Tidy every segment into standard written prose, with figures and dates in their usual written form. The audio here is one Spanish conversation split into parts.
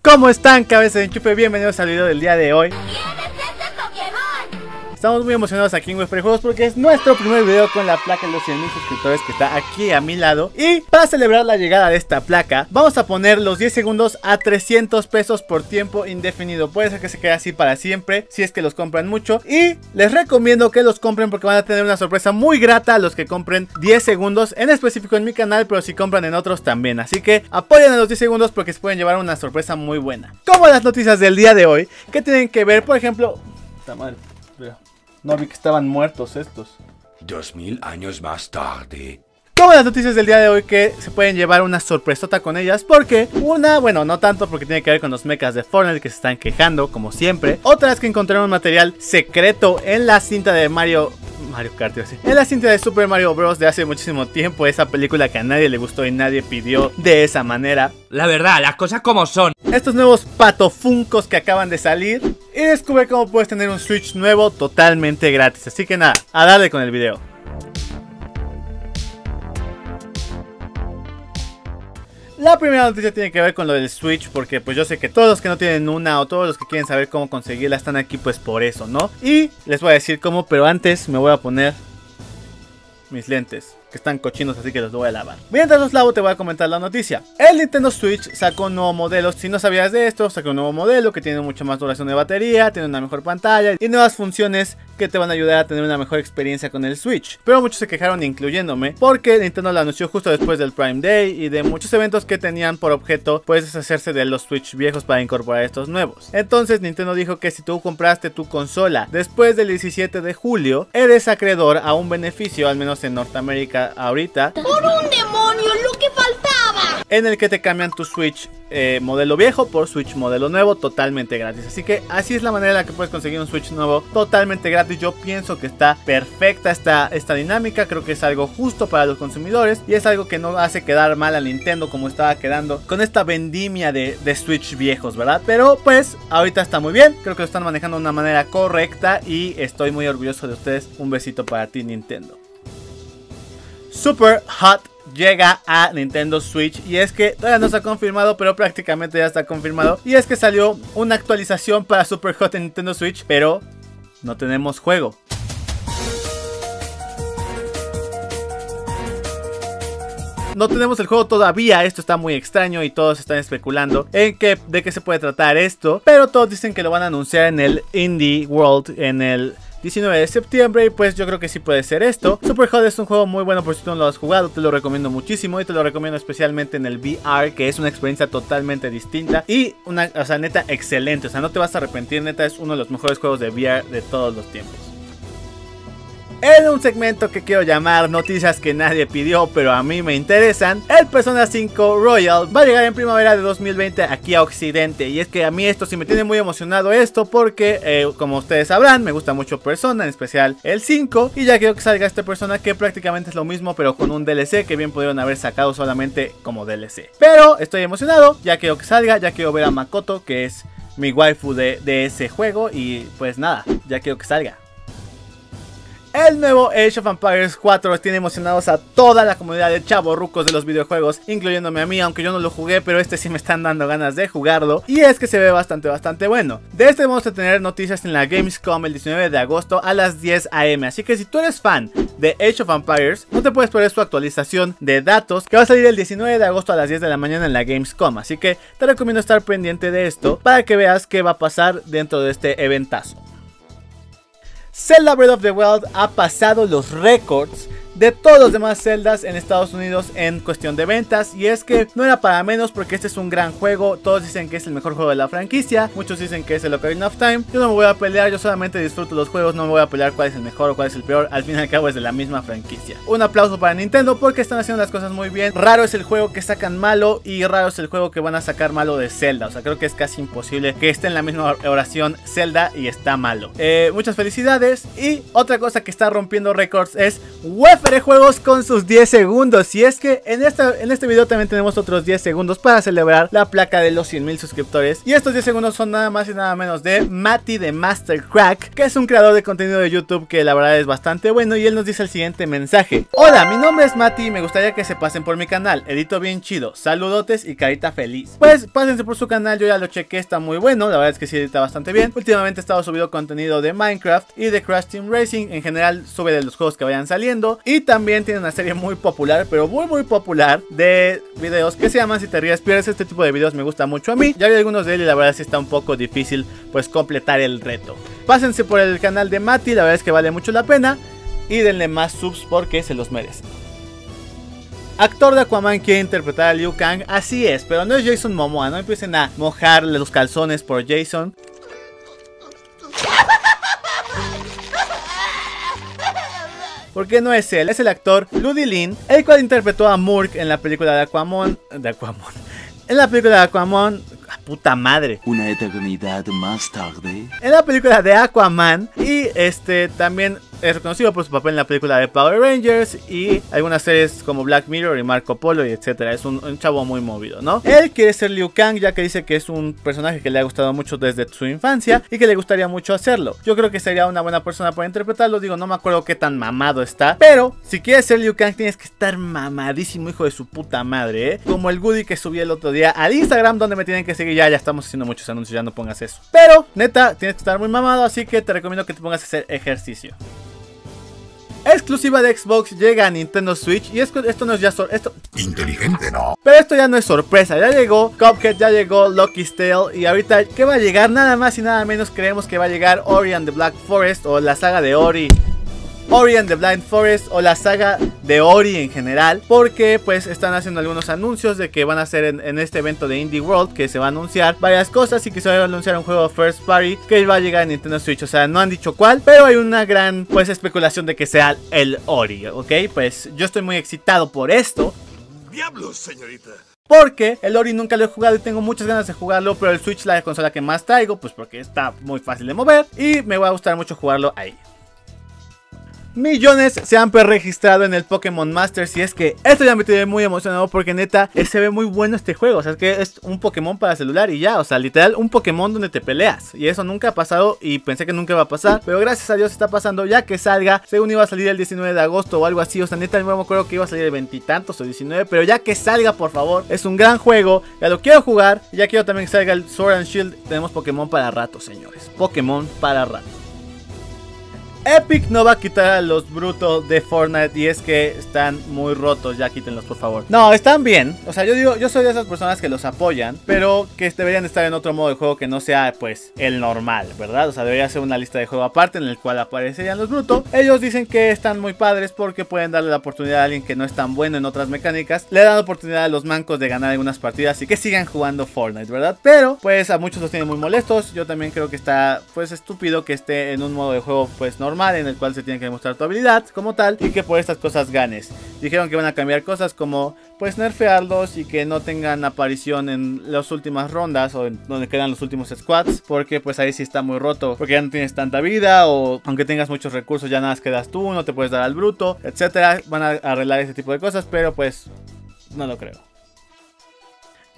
¿Cómo están, cabezas de enchufe? Bienvenidos al video del día de hoy. Estamos muy emocionados aquí en Wefere Juegos porque es nuestro primer video con la placa de los 100.000 suscriptores que está aquí a mi lado. Y para celebrar la llegada de esta placa, vamos a poner los 10 segundos a 300 pesos por tiempo indefinido. Puede ser que se quede así para siempre si es que los compran mucho. Y les recomiendo que los compren porque van a tener una sorpresa muy grata a los que compren 10 segundos en específico en mi canal, pero si compran en otros también. Así que apoyen a los 10 segundos porque se pueden llevar una sorpresa muy buena. Como las noticias del día de hoy, que tienen que ver, por ejemplo... Está mal. No vi que estaban muertos estos. 2000 años más tarde. Como las noticias del día de hoy que se pueden llevar una sorpresota con ellas, porque una, bueno, no tanto porque tiene que ver con los mechas de Fortnite que se están quejando, como siempre. Otra es que encontraron material secreto en la cinta de Mario Kart, sí. En la cinta de Super Mario Bros de hace muchísimo tiempo, esa película que a nadie le gustó y nadie pidió de esa manera. La verdad, las cosas como son. Estos nuevos patofuncos que acaban de salir. Y descubre cómo puedes tener un Switch nuevo totalmente gratis. Así que nada, a darle con el video. La primera noticia tiene que ver con lo del Switch, porque pues yo sé que todos los que no tienen una o todos los que quieren saber cómo conseguirla están aquí pues por eso, ¿no? Y les voy a decir cómo, pero antes me voy a poner mis lentes, que están cochinos, así que los voy a lavar. Mientras los lavo te voy a comentar la noticia. El Nintendo Switch sacó un nuevo modelo. Si no sabías de esto, sacó un nuevo modelo que tiene mucha más duración de batería, tiene una mejor pantalla y nuevas funciones que te van a ayudar a tener una mejor experiencia con el Switch. Pero muchos se quejaron, incluyéndome, porque Nintendo lo anunció justo después del Prime Day y de muchos eventos que tenían por objeto pues deshacerse de los Switch viejos para incorporar estos nuevos. Entonces Nintendo dijo que si tú compraste tu consola después del 17 de julio, eres acreedor a un beneficio, al menos en Norteamérica ahorita, por un demonio, lo que faltaba, en el que te cambian tu Switch modelo viejo por Switch modelo nuevo totalmente gratis. Así que así es la manera en la que puedes conseguir un Switch nuevo totalmente gratis. Yo pienso que está perfecta esta dinámica. Creo que es algo justo para los consumidores y es algo que no hace quedar mal a Nintendo, como estaba quedando con esta vendimia de Switch viejos, ¿verdad? Pero pues ahorita está muy bien. Creo que lo están manejando de una manera correcta y estoy muy orgulloso de ustedes. Un besito para ti, Nintendo. Super Hot llega a Nintendo Switch, y es que todavía no se ha confirmado, pero prácticamente ya está confirmado. Y es que salió una actualización para Super Hot en Nintendo Switch, pero no tenemos juego. No tenemos el juego todavía. Esto está muy extraño y todos están especulando en de qué se puede tratar esto, pero todos dicen que lo van a anunciar en el Indie World en el 19 de septiembre, y pues yo creo que sí puede ser esto. Super Hot es un juego muy bueno por si tú no lo has jugado, te lo recomiendo muchísimo y te lo recomiendo especialmente en el VR, que es una experiencia totalmente distinta y una, o sea, neta excelente, o sea, no te vas a arrepentir, neta es uno de los mejores juegos de VR de todos los tiempos. En un segmento que quiero llamar noticias que nadie pidió pero a mí me interesan, el Persona 5 Royal va a llegar en primavera de 2020 aquí a Occidente. Y es que a mí esto sí me tiene muy emocionado esto, porque como ustedes sabrán, me gusta mucho Persona, en especial el 5. Y ya quiero que salga este Persona, que prácticamente es lo mismo pero con un DLC, que bien pudieron haber sacado solamente como DLC. Pero estoy emocionado, ya quiero que salga, ya quiero ver a Makoto, que es mi waifu de ese juego. Y pues nada, ya quiero que salga. El nuevo Age of Empires 4 tiene emocionados a toda la comunidad de chavorrucos de los videojuegos, incluyéndome a mí, aunque yo no lo jugué, pero este sí me están dando ganas de jugarlo. Y es que se ve bastante bueno. De este vamos a tener noticias en la Gamescom el 19 de agosto a las 10 AM. Así que si tú eres fan de Age of Empires, no te puedes perder su actualización de datos, que va a salir el 19 de agosto a las 10 de la mañana en la Gamescom. Así que te recomiendo estar pendiente de esto para que veas qué va a pasar dentro de este eventazo. Zelda Breath of the Wild ha pasado los récords de todos los demás Zeldas en Estados Unidos en cuestión de ventas, y es que no era para menos, porque este es un gran juego. Todos dicen que es el mejor juego de la franquicia, muchos dicen que es el Ocarina of Time. Yo no me voy a pelear, yo solamente disfruto los juegos, no me voy a pelear cuál es el mejor o cuál es el peor, al fin y al cabo es de la misma franquicia. Un aplauso para Nintendo porque están haciendo las cosas muy bien. Raro es el juego que sacan malo y raro es el juego que van a sacar malo de Zelda, o sea, creo que es casi imposible que esté en la misma oración Zelda y está malo. Muchas felicidades. Y otra cosa que está rompiendo récords es Wefere Wefere Juegos con sus 10 segundos. Y es que en este video también tenemos otros 10 segundos para celebrar la placa de los 100.000 suscriptores. Y estos 10 segundos son nada más y nada menos de Mati de Mastercrack, que es un creador de contenido de YouTube que la verdad es bastante bueno, y él nos dice el siguiente mensaje. Hola, mi nombre es Mati y me gustaría que se pasen por mi canal. Edito bien chido. Saludotes y carita feliz. Pues pásense por su canal, yo ya lo chequé, está muy bueno. La verdad es que sí edita bastante bien. Últimamente he estado subiendo contenido de Minecraft y de Crash Team Racing. En general sube de los juegos que vayan saliendo. Y también tiene una serie muy popular, pero muy muy popular, de videos que se llaman Si te ríes pierdes. Este tipo de videos me gusta mucho a mí. Ya vi algunos de él y la verdad sí está un poco difícil pues completar el reto. Pásense por el canal de Mati, la verdad es que vale mucho la pena. Y denle más subs porque se los merecen. Actor de Aquaman quiere interpretar a Liu Kang. Así es, pero no es Jason Momoa. No empiecen a mojarle los calzones por Jason. Porque no es él, es el actor Ludi Lin, el cual interpretó a Murk en la película de Aquaman. En la película de Aquaman. Y también es reconocido por su papel en la película de Power Rangers y algunas series como Black Mirror y Marco Polo y etcétera. Es un chavo muy movido, ¿no? Él quiere ser Liu Kang, ya que dice que es un personaje que le ha gustado mucho desde su infancia y que le gustaría mucho hacerlo. Yo creo que sería una buena persona para interpretarlo. Digo, no me acuerdo qué tan mamado está, pero si quieres ser Liu Kang tienes que estar mamadísimo, hijo de su puta madre, ¿eh? Como el Woody que subí el otro día al Instagram, donde me tienen que seguir. Ya estamos haciendo muchos anuncios, ya no pongas eso. Pero, neta, tienes que estar muy mamado, así que te recomiendo que te pongas a hacer ejercicio. Exclusiva de Xbox llega a Nintendo Switch. Y esto no es ya sorpresa. Inteligente, ¿no? Pero esto ya no es sorpresa. Ya llegó Cuphead, ya llegó Lucky's Tale. Y ahorita, ¿qué va a llegar? Nada más y nada menos creemos que va a llegar Ori and the Black Forest, o la saga de Ori. Ori and the Blind Forest, o la saga de Ori en general, porque pues están haciendo algunos anuncios de que van a hacer en este evento de Indie World, que se va a anunciar varias cosas y que se va a anunciar un juego first party que va a llegar a Nintendo Switch. O sea, no han dicho cuál, pero hay una gran pues especulación de que sea el Ori, ¿ok? Pues yo estoy muy excitado por esto. Diablos, señorita. Porque el Ori nunca lo he jugado y tengo muchas ganas de jugarlo, pero el Switch, la consola que más traigo, pues porque está muy fácil de mover y me va a gustar mucho jugarlo ahí. Millones se han preregistrado en el Pokémon Masters. Y es que esto ya me tiene muy emocionado, porque neta se ve muy bueno este juego. O sea, es que es un Pokémon para celular y ya. O sea, literal, un Pokémon donde te peleas. Y eso nunca ha pasado y pensé que nunca iba a pasar, pero gracias a Dios está pasando. Ya que salga, según iba a salir el 19 de agosto o algo así. O sea, neta, no me acuerdo que iba a salir el 20 y tantos o 19, pero ya que salga, por favor. Es un gran juego, ya lo quiero jugar. Ya quiero también que salga el Sword and Shield. Tenemos Pokémon para rato, señores. Pokémon para rato. Epic no va a quitar a los brutos de Fortnite. Y es que están muy rotos. Ya quítenlos, por favor. No, están bien. O sea, yo digo, yo soy de esas personas que los apoyan, pero que deberían estar en otro modo de juego que no sea, pues, el normal, ¿verdad? O sea, debería ser una lista de juego aparte en el cual aparecerían los brutos. Ellos dicen que están muy padres porque pueden darle la oportunidad a alguien que no es tan bueno en otras mecánicas. Le dan oportunidad a los mancos de ganar algunas partidas y que sigan jugando Fortnite, ¿verdad? Pero, pues, a muchos los tienen muy molestos. Yo también creo que está, pues, estúpido que esté en un modo de juego, pues, normal, en el cual se tiene que demostrar tu habilidad como tal y que por estas cosas ganes. Dijeron que van a cambiar cosas como pues nerfearlos y que no tengan aparición en las últimas rondas o en donde quedan los últimos squads, porque pues ahí sí está muy roto, porque ya no tienes tanta vida, o aunque tengas muchos recursos ya nada más quedas tú, no te puedes dar al bruto, etcétera. Van a arreglar ese tipo de cosas, pero pues no lo creo.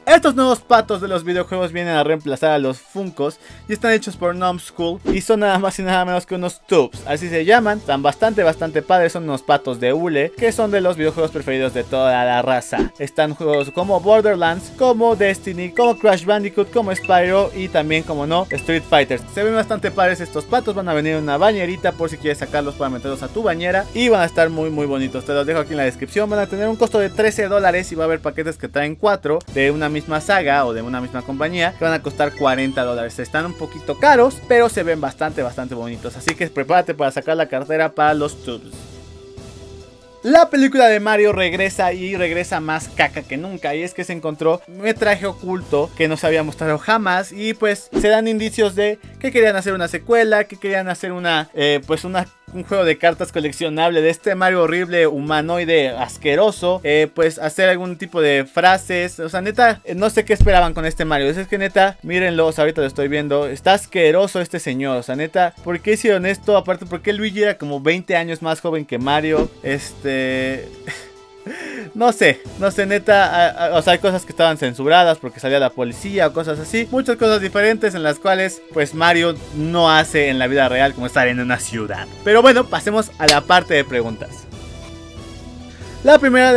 Estos nuevos patos de los videojuegos vienen a reemplazar a los Funkos y están hechos por Numbskull y son nada más y nada menos que unos Tubs, así se llaman. Están bastante padres, son unos patos de hule que son de los videojuegos preferidos de toda la raza. Están juegos como Borderlands, como Destiny, como Crash Bandicoot, como Spyro y también, como no, Street Fighter. Se ven bastante padres estos patos, van a venir en una bañerita por si quieres sacarlos para meterlos a tu bañera y van a estar muy bonitos. Te los dejo aquí en la descripción, van a tener un costo de $13 y va a haber paquetes que traen 4 de una misma saga o de una misma compañía que van a costar $40. Están un poquito caros, pero se ven bastante bonitos, así que prepárate para sacar la cartera para los tubs. La película de Mario regresa y regresa más caca que nunca. Y es que se encontró metraje oculto que no se había mostrado jamás. Y pues se dan indicios de que querían hacer una secuela, que querían hacer una un juego de cartas coleccionable de este Mario horrible, humanoide, asqueroso, pues hacer algún tipo de frases. O sea, neta, no sé qué esperaban con este Mario. Es que neta, mírenlo, o sea, ahorita lo estoy viendo, está asqueroso este señor. O sea, neta, ¿por qué hicieron esto? Aparte, ¿por qué Luigi era como 20 años más joven que Mario? No sé, neta, o sea, hay cosas que estaban censuradas porque salía la policía o cosas así. Muchas cosas diferentes en las cuales, pues, Mario no hace en la vida real, como estar en una ciudad. Pero bueno, pasemos a la parte de preguntas. La primera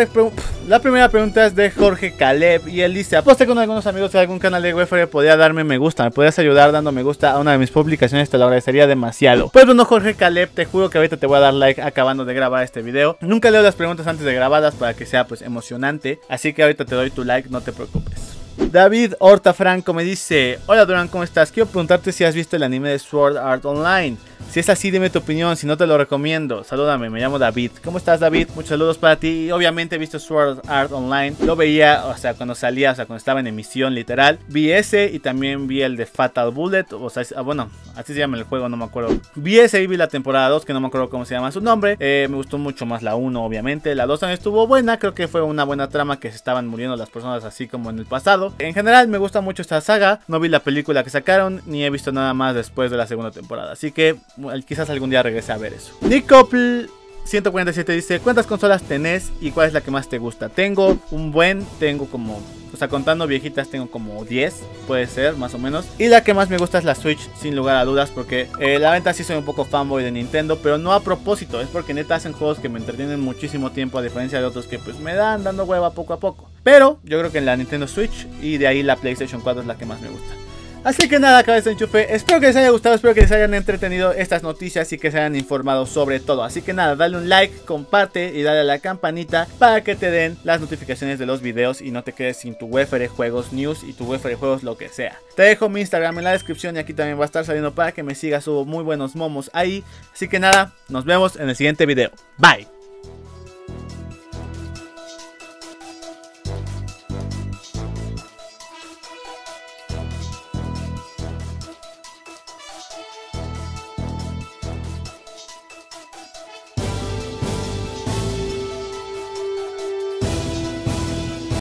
pregunta es de Jorge Caleb y él dice: aposté con algunos amigos de algún canal de Wefere, podría darme me gusta, me podrías ayudar dando me gusta a una de mis publicaciones, te lo agradecería demasiado. Pues bueno, Jorge Caleb, te juro que ahorita te voy a dar like acabando de grabar este video. Nunca leo las preguntas antes de grabadas para que sea pues emocionante, así que ahorita te doy tu like, no te preocupes. David Horta Franco me dice: hola Durán, ¿cómo estás? Quiero preguntarte si has visto el anime de Sword Art Online. Si es así, dime tu opinión, si no te lo recomiendo. Salúdame, me llamo David. ¿Cómo estás, David? Muchos saludos para ti. Obviamente he visto Sword Art Online. Lo veía, o sea, cuando salía, o sea, cuando estaba en emisión, literal. Vi ese y también vi el de Fatal Bullet. O sea, bueno, así se llama el juego, no me acuerdo. Vi ese y vi la temporada 2, que no me acuerdo cómo se llama su nombre. Me gustó mucho más la 1, obviamente. La 2 también estuvo buena, creo que fue una buena trama, que se estaban muriendo las personas así como en el pasado. En general, me gusta mucho esta saga. No vi la película que sacaron, ni he visto nada más después de la segunda temporada. Así que quizás algún día regrese a ver eso. Nicopl 147 dice: ¿cuántas consolas tenés y cuál es la que más te gusta? Tengo un buen, tengo como, o sea, contando viejitas tengo como 10, puede ser, más o menos. Y la que más me gusta es la Switch, sin lugar a dudas, porque la venta sí soy un poco fanboy de Nintendo, pero no a propósito, es porque neta hacen juegos que me entretienen muchísimo tiempo, a diferencia de otros que pues me dan dando hueva poco a poco. Pero yo creo que en la Nintendo Switch, y de ahí la PlayStation 4 es la que más me gusta. Así que nada, cabeza de enchufe, espero que les haya gustado, espero que les hayan entretenido estas noticias y que se hayan informado sobre todo. Así que nada, dale un like, comparte y dale a la campanita para que te den las notificaciones de los videos y no te quedes sin tu Wefere Juegos News y tu Wefere Juegos lo que sea. Te dejo mi Instagram en la descripción y aquí también va a estar saliendo para que me sigas, subo muy buenos momos ahí. Así que nada, nos vemos en el siguiente video. Bye.